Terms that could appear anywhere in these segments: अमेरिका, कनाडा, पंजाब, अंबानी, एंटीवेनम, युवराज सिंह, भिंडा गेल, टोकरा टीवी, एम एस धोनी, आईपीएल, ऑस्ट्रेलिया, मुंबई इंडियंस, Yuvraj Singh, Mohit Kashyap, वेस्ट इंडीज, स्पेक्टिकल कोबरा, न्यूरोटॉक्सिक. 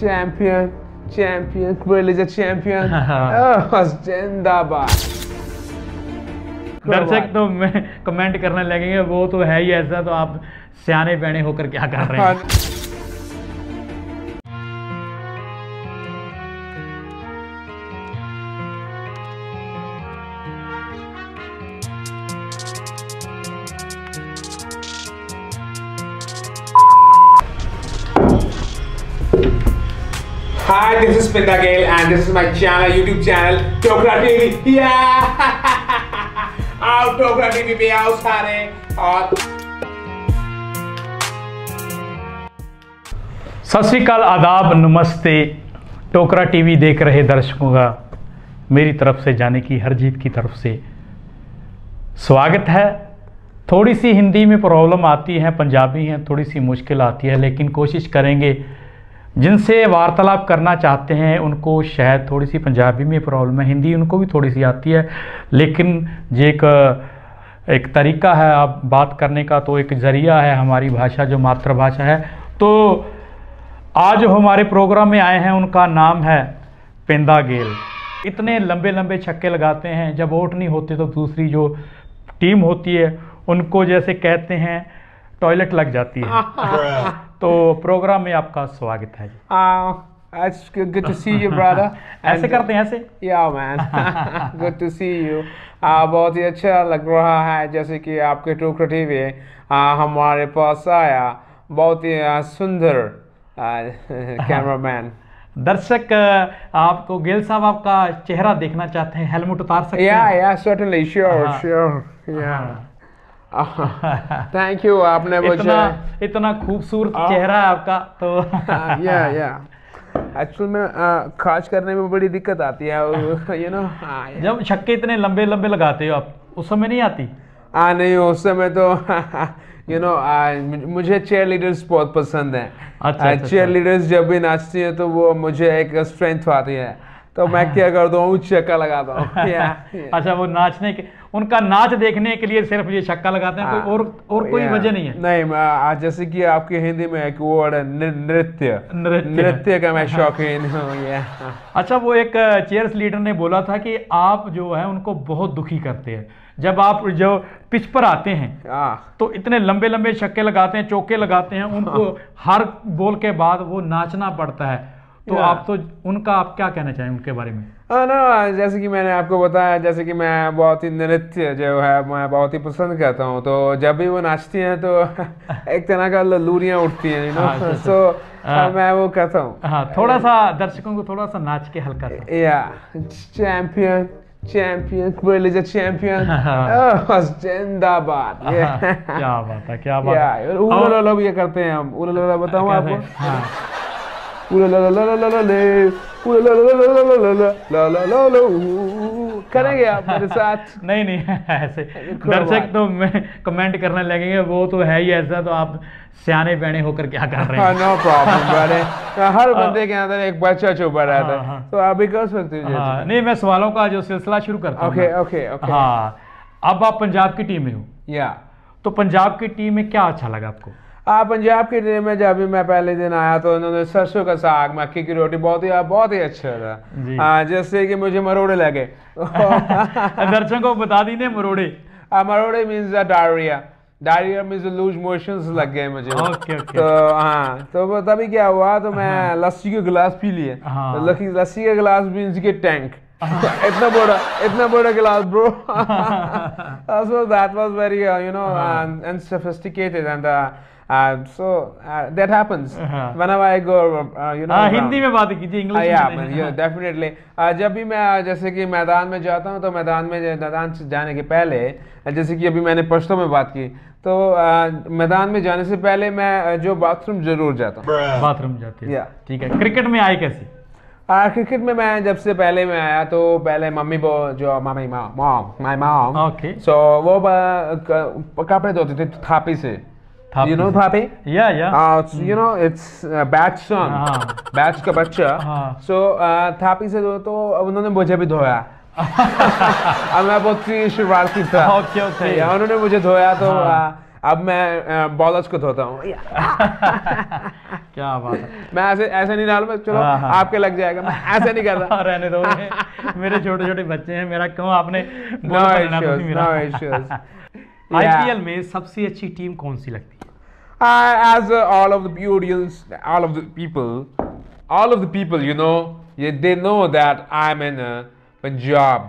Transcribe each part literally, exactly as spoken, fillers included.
Champion champion कोयलेजा champion जिंदाबाद। दर्शक तो मैं कमेंट करने लगेंगे वो तो है ही ऐसा, तो आप सियाने बहने होकर क्या कर रहे हैं। Hi, this is भिंडा गेल and this is my channel, YouTube channel टोकरा टीवी। Yeah! आओ टोकरा टीवी पे आओ सारे। और सत श्री अकाल, आदाब, नमस्ते। टोकरा टीवी देख रहे दर्शकों का मेरी तरफ से, जाने की हर जीत की तरफ से स्वागत है। थोड़ी सी हिंदी में प्रॉब्लम आती है, पंजाबी हैं थोड़ी सी मुश्किल आती है, लेकिन कोशिश करेंगे जिनसे वार्तालाप करना चाहते हैं उनको, शायद थोड़ी सी पंजाबी में प्रॉब्लम है, हिंदी उनको भी थोड़ी सी आती है, लेकिन ये एक एक तरीका है आप बात करने का, तो एक ज़रिया है हमारी भाषा जो मातृभाषा है। तो आज हमारे प्रोग्राम में आए हैं, उनका नाम है भिंडा गेल। इतने लंबे लंबे छक्के लगाते हैं, जब आउट नहीं होते तो दूसरी जो टीम होती है उनको जैसे कहते हैं टॉयलेट लग जाती है। तो प्रोग्राम में आपका स्वागत है। uh, it's good to see you, brother. ऐसे करते हैं ऐसे? Yeah, man. Good to see you. uh, बहुत ही अच्छा लग रहा है जैसे कि आपके टोकरा टीवी uh, हमारे पास आया, बहुत ही uh, सुंदर uh, कैमरामैन। दर्शक आपको गेल साहब आपका चेहरा देखना चाहते हैं, हेलमेट उतार सकते हैं? Yeah, yeah, certainly, sure, sure, yeah. Thank you, आपने इतना इतना खूबसूरत चेहरा है आपका तो। या या एक्चुअल में खास करने में बड़ी दिक्कत आती है, यू नो, जब छक्के इतने लंबे लंबे लगाते हो आप, उस समय नहीं आती? हाँ नहीं, उस समय तो यू नो, मुझे चेयर लीडर्स बहुत पसंद है। अच्छा, चेयर लीडर्स जब भी नाचती है तो वो मुझे एक स्ट्रेंथ आती है, तो मैं क्या कर दो छक्का लगाता हूँ। अच्छा, वो नाचने के, उनका नाच देखने के लिए सिर्फ ये छक्का लगाते हैं, कोई और और कोई वजह नहीं है? नहीं, मैं जैसे कि आपके हिंदी में एक वर्ड है नृत्य, नृत्य का मैं शौकीन हूँ। अच्छा, वो एक चेयर्स लीडर ने बोला था कि आप जो है उनको बहुत दुखी करते हैं, जब आप जो पिच पर आते हैं तो इतने लंबे लंबे छक्के लगाते हैं, चौके लगाते हैं, उनको हर बॉल के बाद वो नाचना पड़ता है, तो आप तो उनका आप क्या कहना चाहेंगे उनके बारे में? आ, ना, जैसे कि मैंने आपको बताया, जैसे कि मैं बहुत ही नृत्य जो है मैं बहुत ही पसंद करता हूँ, तो जब भी वो नाचती हैं तो एक तरह का लूरियाँ उठती हैं, यू नो, सो मैं वो कहता हूँ। थोड़ा सा दर्शकों को थोड़ा सा नाच के हल्का सा। या चैंपियन चैंपियन कोयलेजा चैंपियन जिंदाबाद। क्या बात है, क्या बात है। उल्ला लोग ये करते हैं, हम उल्ला बताऊँ आपको, करेंगे आप मेरे साथ? नहीं नहीं, ऐसे दर्शक तो मैं कमेंट करने लगेंगे वो तो है ही ऐसा, तो आप सियाने बहने होकर क्या कर रहे हैं? नो प्रॉब्लम, हर बंदे के अंदर एक बच्चा छुपा रहता है, तो आप भी कर सकते हो। नहीं, मैं सवालों का जो सिलसिला शुरू करता हूँ। Okay okay okay. हाँ, अब आप पंजाब की टीम में हो। या तो पंजाब की टीम में क्या अच्छा लगा आपको? आप पंजाब की टीम में जब भी मैं पहले दिन आया तो उन्होंने सरसों का साग मक्की की रोटी बहुत ही बहुत ही अच्छा था, आ, जैसे कि मुझे मरोड़े लगे। दर्शकों को बता दी ने मरोड़े, आ, मरोड़े means diarrhoea, diarrhoea means loose motions लग गए मुझे। Okay okay. तो हाँ, तो तभी क्या हुआ, तो मैं लस्सी का गिलास पी लिए, तो लस्सी का गिलास मीन्स के टैंक, इतना बड़ा इतना बड़ा गिलास bro. So that was very you know unsophisticated and Uh, so uh, that happens uh-huh. whenever I go, uh, you know. Uh, Hindi में बात कीजिए, इंग्लिश में नहीं। Yeah, definitely. uh, जब भी मैं जैसे कि मैदान में जाता हूँ, तो मैदान में मैदान से जाने के पहले, जैसे कि अभी मैंने पश्तो में बात की, तो uh, मैदान में जाने से पहले मैं जो बाथरूम जरूर जाता हूँ। बाथरूम जाती है। yeah. ठीक है। क्रिकेट में आए कैसे? आ, क्रिकेट में मैं जब से पहले मैं आया तो पहले मम्मी वो जो मामी माम माई माम ओके सो वो कपड़े धोते थे थापी से। You know Thapi? Yeah, yeah. Uh, so, you know, it's uh, batch son, batch का बच्चा। So uh, Thapi से जो तो उन्होंने मुझे भी धोया। अब मैं बहुत ही शरारती था। Okay, okay. उन्होंने मुझे धोया तो अब मैं बॉलर्स को धोता हूँ। क्या बात है, मैं ऐसे ऐसे नहीं डाल, चलो आपके लग जाएगा, मैं ऐसे नहीं कर रहा, रहने दो मेरे छोटे छोटे बच्चे हैं, मेरा क्यों आपने। No issues. आईपीएल में सबसे अच्छी टीम कौन सी लगती है? As all of the audience, all of the people, all of the people, you know, they know that I'm in uh, Punjab,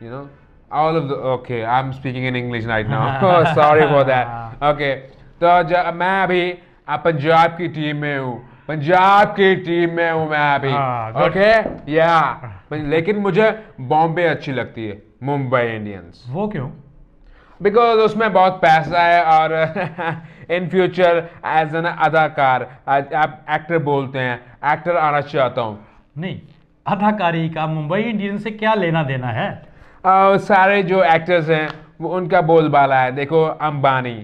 you know, all of the, okay, I'm speaking in English right now, oh, sorry for that, okay, तो मैं अभी पंजाब की team में हूँ, पंजाब की team में हूँ मैं अभी, okay, yeah, लेकिन मुझे बॉम्बे अच्छी लगती है, मुंबई इंडियंस। वो क्यों? बिकॉज उसमें बहुत पैसा है और इन फ्यूचर एज एन अदाकार, आप एक्टर बोलते हैं, एक्टर आना चाहता हूँ। नहीं, अदाकारी का मुंबई इंडियन से क्या लेना देना है? आ, सारे जो एक्टर्स हैं वो उनका बोलबाला है, देखो अंबानी,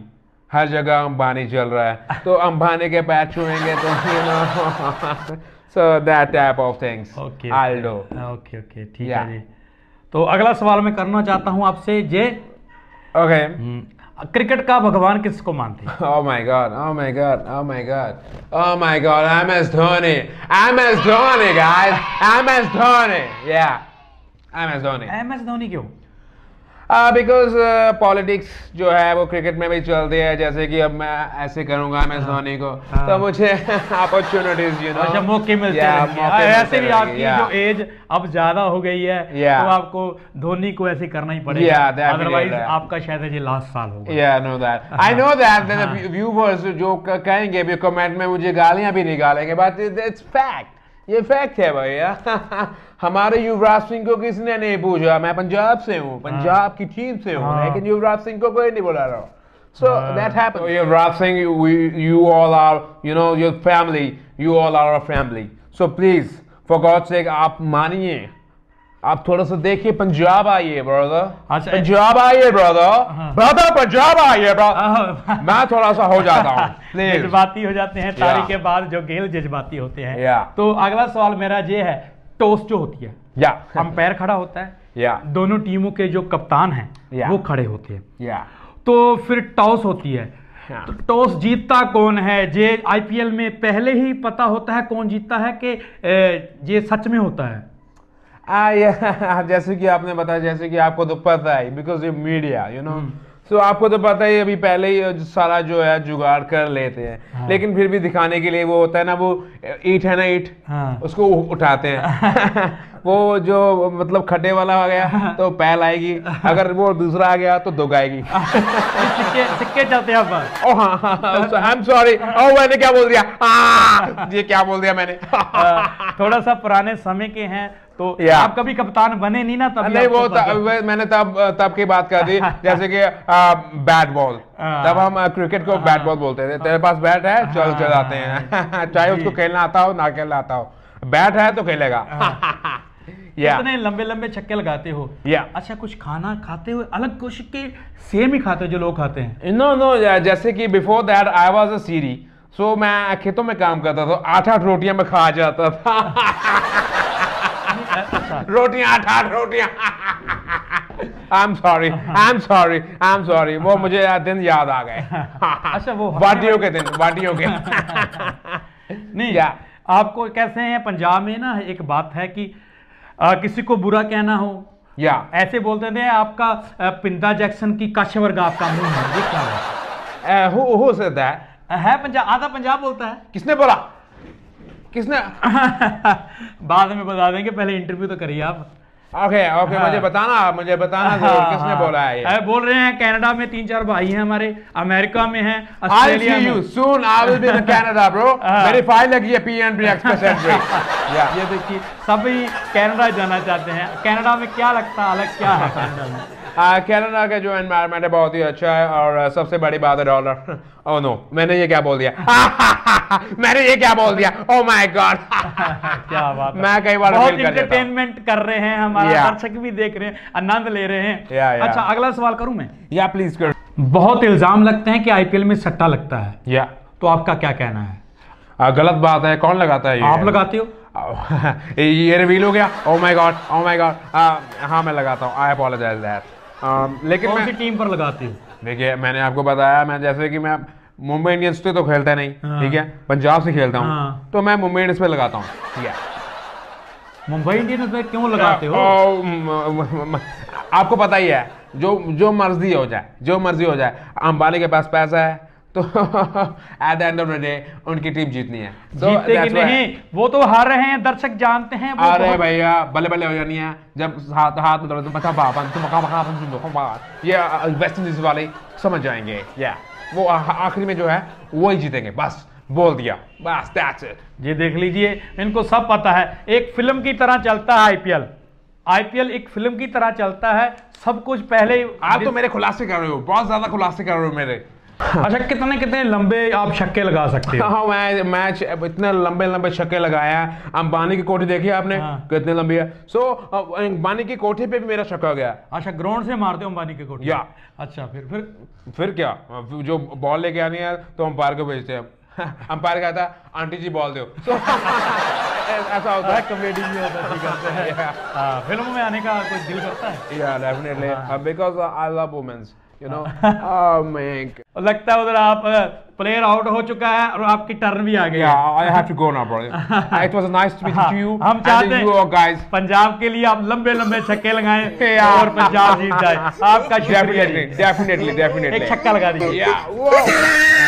हर जगह अंबानी चल रहा है, तो अंबानी के पैर छुएंगे तो you know, so that type of things, okay, Aldo. okay, okay, ठीक है जी। तो अगला सवाल मैं करना चाहता हूँ आपसे जे ओके okay. क्रिकेट का भगवान किसको मानते हैं? Oh my god, oh my god, oh my god, oh my god, एम एस धोनी, एम एस धोनी guys, एम एस धोनी, या एम एस धोनी। एम एस धोनी क्यों? बिकॉज पॉलिटिक्स जो है वो क्रिकेट में भी चलती है, जैसे कि अब मैं ऐसे करूंगा एम एस धोनी को, तो मुझे अपॉर्चुनिटीज यू नो मौके मिलते हैं। ऐसे भी आपकी जो एज अब ज्यादा हो गई है, yeah. तो आपको धोनी को ऐसे करना ही पड़ेगा, yeah, अदरवाइज आपका शायद ये लास्ट साल होगा। yeah, know that. I know that, the viewers जो कहेंगे भी कमेंट में मुझे गालियां भी निकालेंगे, बट इट्स फैक्ट, ये फैक्ट है भैया। हमारे युवराज सिंह को किसने नहीं पूछा, मैं पंजाब से हूँ, पंजाब की टीम से हूँ, लेकिन युवराज सिंह को कोई नहीं बुला रहा हूँ। So uh, that happened. Yuvraj Singh, we, you all are, you know, your family, you all are our family. So please, for God's sake, आप मानिए, आप थोड़ा सा देखिए, पंजाब आइए ब्रदर, पंजाब आइए ब्रदर, ब्रदर पंजाब आइए ब्रदर। मैं थोड़ा सा हो जाता हूँ, जज्बाती हो जाते हैं तारीख yeah. के बाद जो गेल जज्बाती होते हैं। yeah. तो अगला सवाल मेरा ये है, टॉस जो होती है, yeah. अंपायर खड़ा होता है, yeah. दोनों टीमों के जो कप्तान हैं yeah. वो खड़े होते हैं, yeah. तो फिर टॉस होती है, तो टॉस जीतता कौन है? जे आईपीएल में पहले ही पता होता है कौन जीतता है कि ये सच में होता है? आ, ये, जैसे कि आपने बताया, जैसे कि आपको तो पता है, बिकॉज ये मीडिया यू नो, सो आपको तो पता है, अभी पहले ही सारा जो है जुगाड़ कर लेते हैं। हाँ। लेकिन फिर भी दिखाने के लिए वो होता है ना, वो ईट है ना ईट, हाँ। उसको उठाते हैं। वो जो मतलब खड्डे वाला हो गया तो पहल आएगी, अगर वो दूसरा आ गया तो दो गाएगी। सिक्के सिक्के चलते हैं अब। ओह हाँ, आई एम सॉरी, ओह मैंने क्या बोल दिया, ये क्या बोल दिया मैंने। थोड़ा सा पुराने समय के हैं, तो आप कभी कप्तान बने नहीं ना, तब नहीं वो मैंने तब तब की बात कर दी, जैसे कि बैट बॉल, तब हम क्रिकेट को बैट बॉल बोलते थे, तेरे पास बैट है चल चलाते हैं, चाहे उसको खेलना आता हो ना खेलना आता हो, बैट है तो खेलेगा। इतने लंबे लंबे छक्के लगाते हो, अच्छा कुछ खाना खाते हो अलग, कुछ के सेम ही खाते हो जो लोग खाते हैं? नो नो, जैसे कि before that I was a Siri, so मैं खेतों में काम करता था, आठ आठ रोटियां में खा जाता था, रोटियां आठ आठ रोटियां। I am sorry, I am sorry, I am sorry, वो मुझे दिन याद आ गए। अच्छा वो वाटियों के दिन, वाटियों के नहीं। आपको कैसे हैं पंजाब में ना, एक बात है कि आ, किसी को बुरा कहना हो या yeah. ऐसे बोलते थे, आपका पिंडा जैक्सन की काश वर्ग आपका मुंह है, ये क्या है? हो हो सकता है, है पंजाब, आधा पंजाब बोलता है। किसने बोला, किसने? बाद में बता देंगे, पहले इंटरव्यू तो करिए आप। ओके okay, ओके okay, हाँ। मुझे बताना, मुझे बताना हाँ, किसने हाँ, बोला है ये? आ, बोल रहे हैं कनाडा में तीन चार भाई हैं हमारे, अमेरिका में हैं, ऑस्ट्रेलिया में। Soon I will be in Canada bro. मेरी फाइल लगी है P N B express entry. ये देखिए, सभी कनाडा जाना चाहते हैं, कनाडा में क्या लगता है अलग, क्या है कनाडा में? कनाडा का जो एनवायरनमेंट है बहुत ही अच्छा है, और सबसे बड़ी बात है डॉलर। ओह नो, मैंने ये क्या बोल दिया, मैंने ये क्या बोल दिया, ओह माय गॉड। क्या बात है, मैं कई बार बहुत एंटरटेनमेंट कर रहे हैं, हमारा दर्शक भी देख रहे हैं, आनंद ले रहे हैं। या, या। अच्छा अगला सवाल करूं मैं? या प्लीज कर। बहुत इल्जाम लगते हैं कि आईपीएल में सट्टा लगता है, या तो आपका क्या कहना है? आ, गलत बात है, कौन लगाता है? आप लगाते हो? ये रिवील हो गया, oh my god, oh my god. हाँ मैं लगाता हूँ, आई अपॉलोजाइज दैट। लेकिन कौन सी टीम पर लगाती हूँ? देखिए मैंने आपको बताया, मैं जैसे कि मैं मुंबई इंडियंस से तो खेलता नहीं, ठीक है, पंजाब से खेलता हूँ, तो मैं मुंबई इंडियंस पे लगाता हूँ। ठीक है, मुंबई इंडियंस में क्यों लगाते हो? आपको पता ही है, जो जो मर्जी हो जाए, जो मर्जी हो जाए, अंबानी के पास पैसा है तो at the end of the day उनकी टीम जीतनी है। So, जीतेगी नहीं, वो तो हार रहे हैं, दर्शक जानते हैं। अरे भैया बल्ले बल्ले हो जानी है, जब हाथ हाथ ये वेस्ट इंडीज वाले समझ जाएंगे, या वो आखिरी में जो है वो ही जीतेंगे, बस बोल दिया, बस दैट्स इट। ये देख लीजिए, इनको सब पता है, एक फिल्म की तरह चलता है आईपीएल। आईपीएल एक फिल्म की तरह चलता है, सब कुछ पहले। आप तो मेरे खुलासे कर रहे हो, बहुत ज्यादा खुलासे कर रहे हो मेरे। अच्छा, कितने कितने लंबे आप छक्के लगा सकते हो? हाँ, मैं मैच इतने लंबे लंबे छक्के लगाया है। अंबानी की कोठी देखी आपने? हाँ। कितने लंबी है। सो अंबानी की कोठी पे भी मेरा छक्का गया। अच्छा, ग्राउंड से मारते हो अंबानी की कोठी? या अच्छा, फिर फिर फिर क्या, जो बॉल लेके आनी है तो अंपायर को भेजते हैं, अंपायर कहता है आंटी जी बॉल दो। ऐसा होता है, कॉमेडी भी होता है। फिल्मों में आने का कोई दिल करता है? या definitely, because I love women's, you know. लगता है उधर आप प्लेयर आउट हो चुका है और आपकी टर्न भी आ गई। I have to go now brother, it was nice to meet you. हम चाहते हैं गाइस पंजाब के लिए आप लंबे लंबे छक्के लगाएं और पंजाब जीत जाए। आपका शुक्रिया। डेफिनेटली डेफिनेटली, एक छक्का लगा दीजिए।